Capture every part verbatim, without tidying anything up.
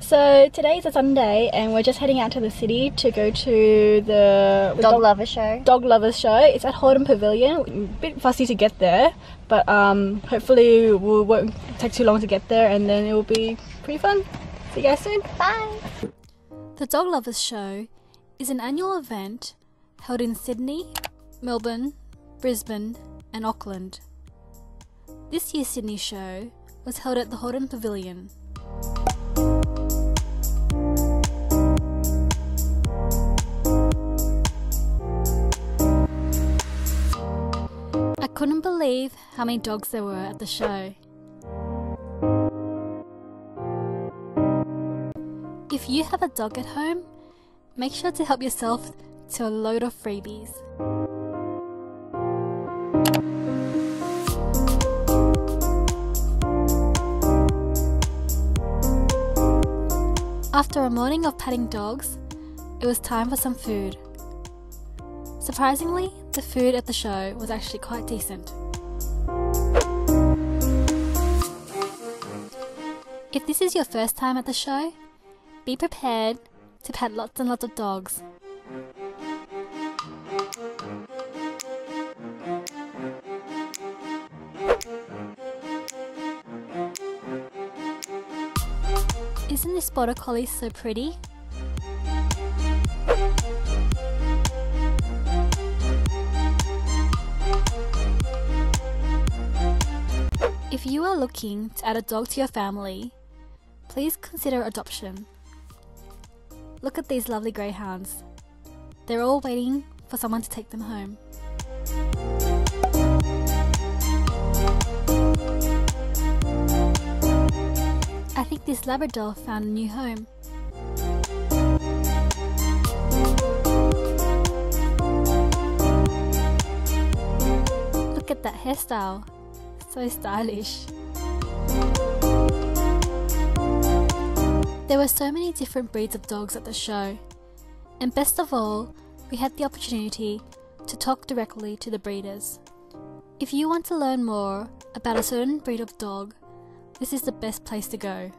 So today is a Sunday and we're just heading out to the city to go to the Dog, dog Lovers Show. Dog Lovers Show. It's at Hordern Pavilion. A bit fussy to get there, but um, hopefully it won't take too long to get there and then it will be pretty fun. See you guys soon. Bye! The Dog Lovers Show is an annual event held in Sydney, Melbourne, Brisbane and Auckland. This year's Sydney show was held at the Hordern Pavilion. I couldn't believe how many dogs there were at the show. If you have a dog at home, make sure to help yourself to a load of freebies. After a morning of patting dogs, it was time for some food. Surprisingly, the food at the show was actually quite decent. If this is your first time at the show, be prepared to pat lots and lots of dogs. Isn't this border collie so pretty? If you are looking to add a dog to your family, please consider adoption. Look at these lovely greyhounds. They're all waiting for someone to take them home. I think this Labrador found a new home. Look at that hairstyle. So stylish. There were so many different breeds of dogs at the show, and best of all, we had the opportunity to talk directly to the breeders. If you want to learn more about a certain breed of dog, this is the best place to go.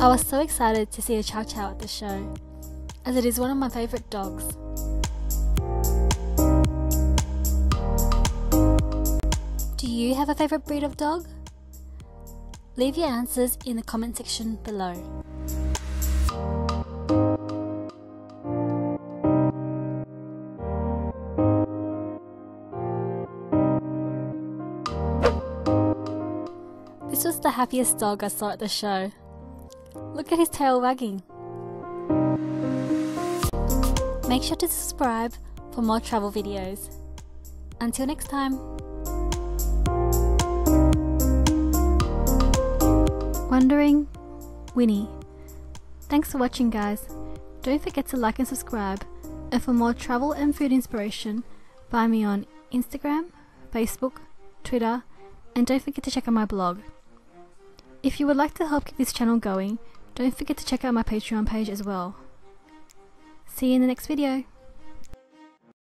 I was so excited to see a Chow Chow at the show, as it is one of my favourite dogs. Do you have a favourite breed of dog? Leave your answers in the comment section below. This was the happiest dog I saw at the show. Look at his tail wagging. Make sure to subscribe for more travel videos. Until next time. Wandering Winny. Thanks for watching, guys. Don't forget to like and subscribe. And for more travel and food inspiration, find me on Instagram, Facebook, Twitter, and don't forget to check out my blog. If you would like to help keep this channel going, don't forget to check out my Patreon page as well. See you in the next video.